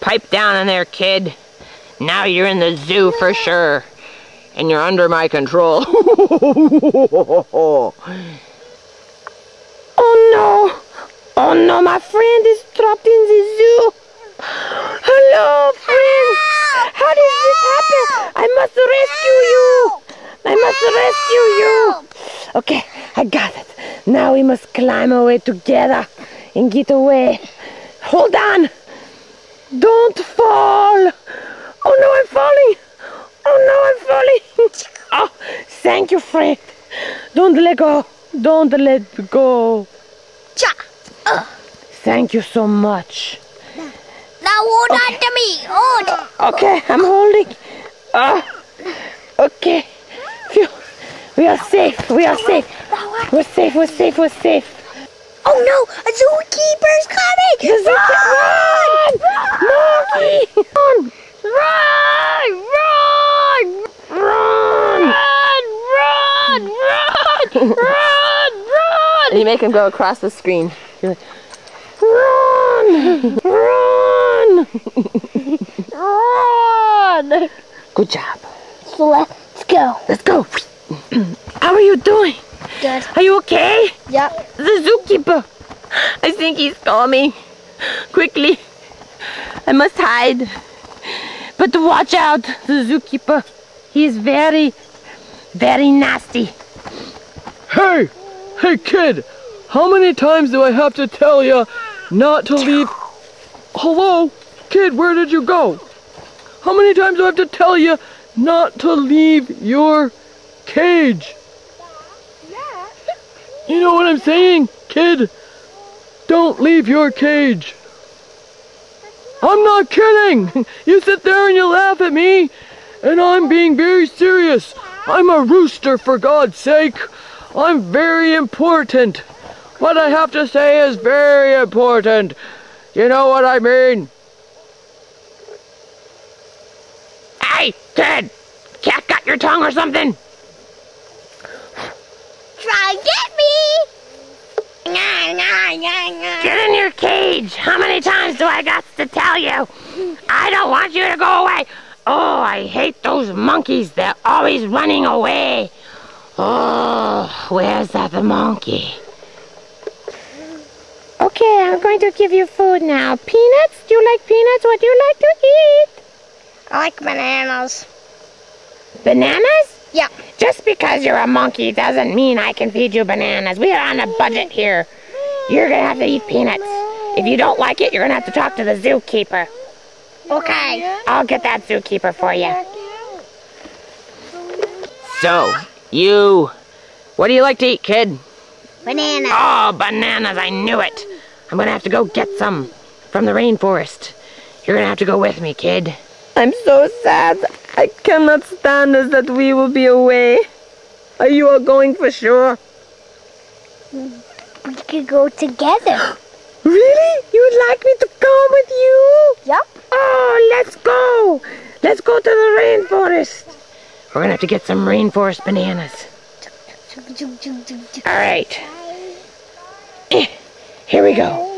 Pipe down in there, kid. Now you're in the zoo for sure. And you're under my control. Oh no! Oh no, my friend is trapped in the zoo! Hello, friend! How did this happen? I must rescue you! I must rescue you! Okay, I got it. Now we must climb away together and get away. Hold on! Don't fall! Oh no, I'm falling! Oh no, I'm falling! Oh, thank you, friend. Don't let go. Don't let go. Cha! Thank you so much. Now hold on to me. Hold. Okay, I'm holding. Okay. Phew. We are safe. We are safe. We're safe. We're safe. We're safe. Oh no! A zookeeper's coming! The zookeeper! Run! Monkey! Run! Run! Run! Run! Run! Run! Run! Run! And you make him go across the screen. You're like, run! Run! Run! Good job. So let's go. Let's go. How are you doing? Good. Are you okay? Yep. The zookeeper. I think he's coming. Quickly. I must hide. But watch out, the zookeeper. He's very, very nasty. Hey! Hey, kid! How many times do I have to tell you not to leave? Hello? Kid, where did you go? How many times do I have to tell you not to leave your cage? You know what I'm saying, kid? Don't leave your cage. I'm not kidding! You sit there and you laugh at me, and I'm being very serious. I'm a rooster, for God's sake. I'm very important. What I have to say is very important. You know what I mean? Hey, kid! Cat got your tongue or something? Try and get me! Get in your cage! How many times do I got to tell you? I don't want you to go away! Oh, I hate those monkeys. They're always running away. Oh, where's that monkey? Okay, I'm going to give you food now. Peanuts? Do you like peanuts? What do you like to eat? I like bananas. Bananas? Yeah. Just because you're a monkey doesn't mean I can feed you bananas. We're on a budget here. You're going to have to eat peanuts. If you don't like it, you're going to have to talk to the zookeeper. Okay. I'll get that zookeeper for you. So, you... What do you like to eat, kid? Bananas. Oh, bananas. I knew it. I'm going to have to go get some from the rainforest. You're going to have to go with me, kid. I'm so sad. I cannot stand this that we will be away. Are you all going for sure? We could go together. Really? You'd like me to come with you? Yep. Oh, let's go. Let's go to the rainforest. We're going to have to get some rainforest bananas. All right. Here we go.